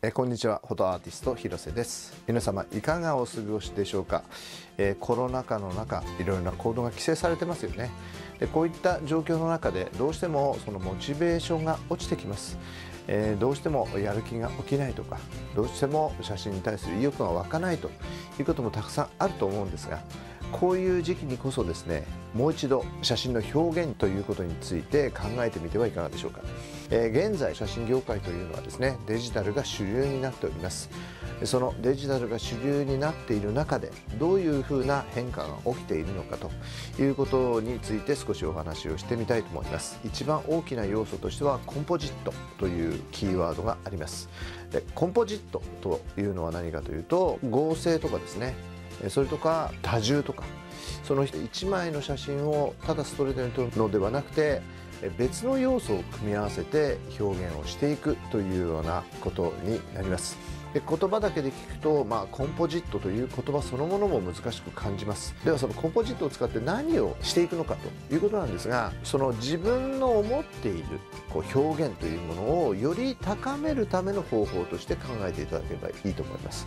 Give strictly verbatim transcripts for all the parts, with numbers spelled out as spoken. えこんにちは、フォトアーティスト広瀬です。皆様いかがお過ごしでしょうか。えコロナ禍の中、いろいろな行動が規制されてますよね。でこういった状況の中でどうしてもそのモチベーションが落ちてきます。えー、どうしてもやる気が起きないとか、どうしても写真に対する意欲が湧かないということもたくさんあると思うんですが、こういう時期にこそですね、もう一度写真の表現ということについて考えてみてはいかがでしょうか。えー、現在写真業界というのはですね、デジタルが主流になっております。そのデジタルが主流になっている中で、どういうふうな変化が起きているのかということについて少しお話をしてみたいと思います。一番大きな要素としてはコンポジットというキーワードがあります。でコンポジットというのは何かというと、合成とかですね、それとか多重とか、そのいちまいの写真をただストレートに撮るのではなくて、別の要素を組み合わせて表現をしていくというようなことになります。で言葉だけで聞くと、まあ、コンポジットという言葉そのものも難しく感じます。ではそのコンポジットを使って何をしていくのかということなんですが、その自分の思っているこう表現というものをより高めるための方法として考えていただければいいと思います。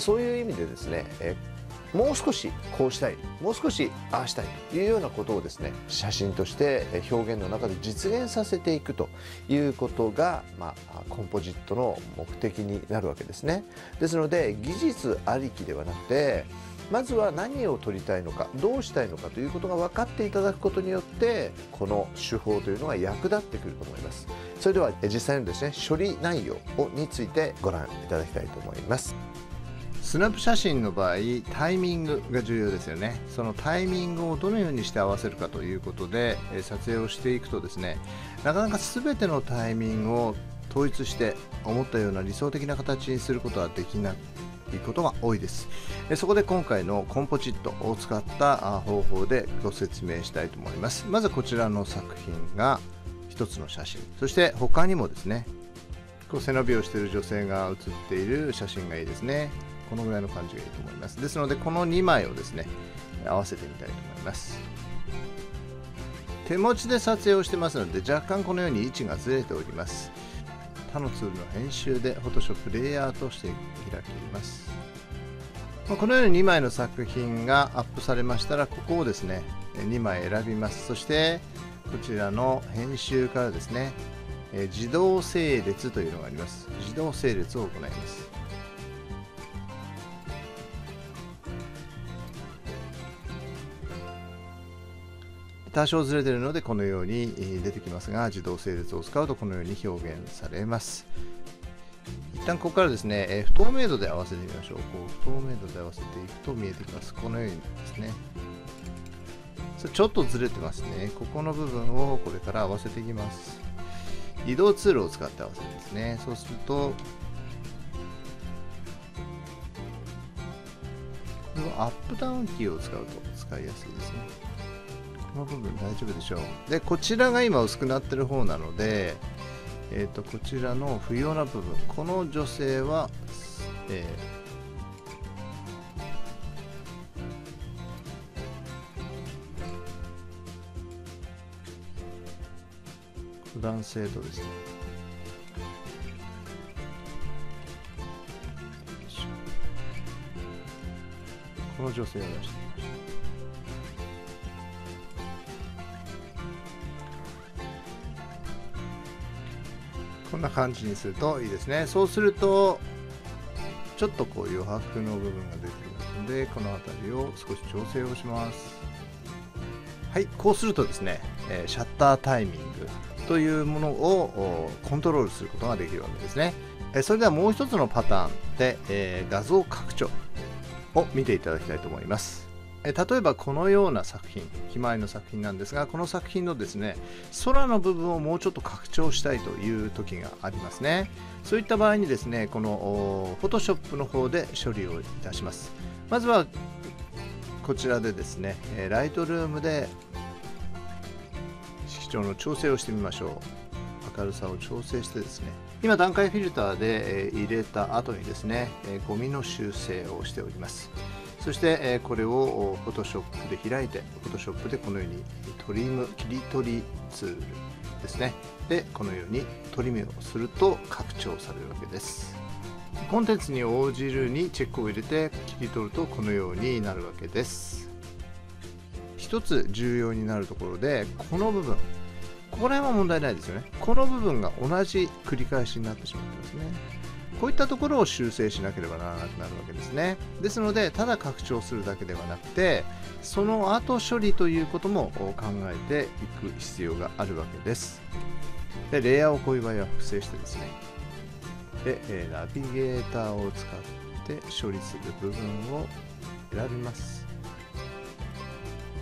そういう意味でですね、えもう少しこうしたい、もう少しああしたいというようなことをですね、写真として表現の中で実現させていくということが、まあ、コンポジットの目的になるわけですね。ですので技術ありきではなくて、まずは何を撮りたいのか、どうしたいのかということが分かっていただくことによって、この手法というのが役立ってくると思います。それでは実際のですね、処理内容についてご覧いただきたいと思います。スナップ写真の場合、タイミングが重要ですよね。そのタイミングをどのようにして合わせるかということで、撮影をしていくとですね、なかなか全てのタイミングを統一して思ったような理想的な形にすることはできないことが多いです。そこで今回のコンポジットを使った方法でご説明したいと思います。まずこちらの作品がひとつの写真、そして他にもですね、こう背伸びをしている女性が写っている写真がいいですね。このぐらいの感じがいいと思います。ですのでこのにまいをですね、合わせてみたいと思います。手持ちで撮影をしてますので、若干このように位置がずれております。他のツールの編集で Photoshop レイヤーとして開きます。このようににまいの作品がアップされましたら、ここをですねにまい選びます。そしてこちらの編集からですね、自動整列というのがあります。自動整列を行います。多少ずれているのでこのように出てきますが、自動整列を使うとこのように表現されます。一旦ここからですね、不透明度で合わせてみましょう。こう不透明度で合わせていくと見えてきます。このようにですね、それちょっとずれてますね。ここの部分をこれから合わせていきます。移動ツールを使って合わせるんですね。そうするとこのアップダウンキーを使うと使いやすいですね。この部分大丈夫でしょう。でこちらが今薄くなってる方なので、えー、とこちらの不要な部分、この女性は、えー、男性とですね、この女性を出してみましょう。こんな感じにするといいですね。そうするとちょっとこう余白の部分が出てきますので、この辺りを少し調整をします。はい、こうするとですね、シャッタータイミングというものをコントロールすることができるわけですね。それではもう一つのパターンで画像拡張を見ていただきたいと思います。例えばこのような作品、ひまわりの作品なんですが、この作品のですね、空の部分をもうちょっと拡張したいという時がありますね。そういった場合にですね、この Photoshop の方で処理をいたします。まずはこちらでですね、Lightroom で色調の調整をしてみましょう。明るさを調整してですね、今段階フィルターで入れた後にですね、ゴミの修正をしております。そしてこれを Photoshop で開いて、Photoshop でこのようにトリム、切り取りツールですね。で、このようにトリムをすると拡張されるわけです。コンテンツに応じるにチェックを入れて切り取るとこのようになるわけです。一つ重要になるところで、この部分、これは問題ないですよね。この部分が同じ繰り返しになってしまってますね。こういったところを修正しなければならなくなるわけですね。ですので、ただ拡張するだけではなくて、その後処理ということも考えていく必要があるわけです。で、レイヤーをこういう場合は複製してですね、でナビゲーターを使って処理する部分を選びます。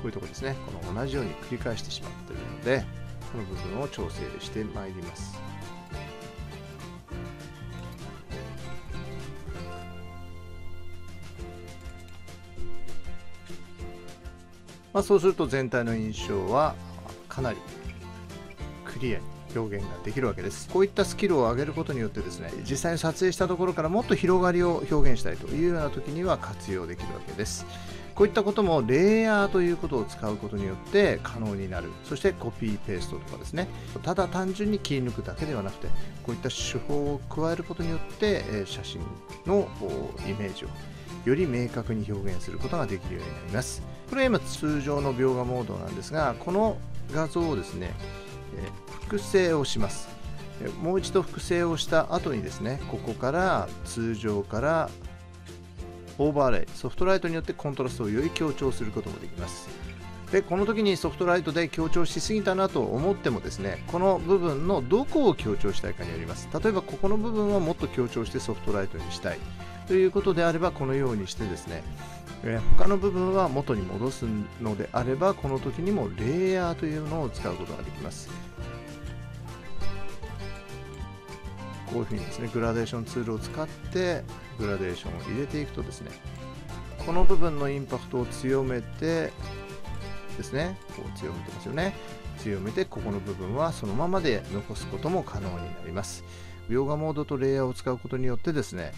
こういうところですね。この同じように繰り返してしまっているので、この部分を調整してまいります。まあ、そうすると全体の印象はかなりクリアに表現ができるわけです。こういったスキルを上げることによってですね、実際に撮影したところからもっと広がりを表現したいというような時には活用できるわけです。こういったこともレイヤーということを使うことによって可能になる。そしてコピーペーストとかですね、ただ単純に切り抜くだけではなくて、こういった手法を加えることによって写真のイメージをより明確に表現することができるようになります。これは今通常の描画モードなんですが、この画像をですね複製をします。もう一度複製をした後にですね、ここから通常からオーバーレイ、ソフトライトによってコントラストをより強調することもできます。で、この時にソフトライトで強調しすぎたなと思ってもですね、この部分のどこを強調したいかによります。例えばここの部分はもっと強調してソフトライトにしたいということであれば、このようにしてですね、他の部分は元に戻すのであれば、この時にもレイヤーというのを使うことができます。こういうふうにですね、グラデーションツールを使ってグラデーションを入れていくとですね、この部分のインパクトを強めてですね、こう強めてますよね。強めて、ここの部分はそのままで残すことも可能になります。描画モードとレイヤーを使うことによってですね、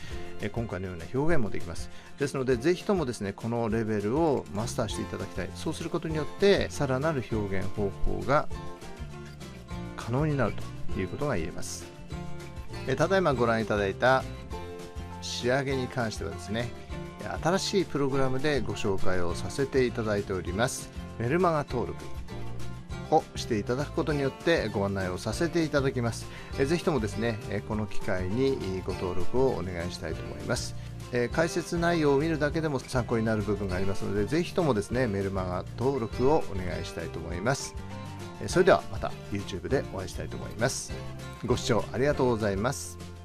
今回のような表現もできます。ですので、ぜひともですね、このレベルをマスターしていただきたい。そうすることによって、さらなる表現方法が可能になるということが言えます。ただいまご覧いただいた仕上げに関してはですね、新しいプログラムでご紹介をさせていただいております。メルマガ登録をしていただくことによってご案内をさせていただきます。ぜひともですね、この機会にご登録をお願いしたいと思います。解説内容を見るだけでも参考になる部分がありますので、ぜひともですね、メルマガ登録をお願いしたいと思います。それではまた YouTube でお会いしたいと思います。ご視聴ありがとうございます。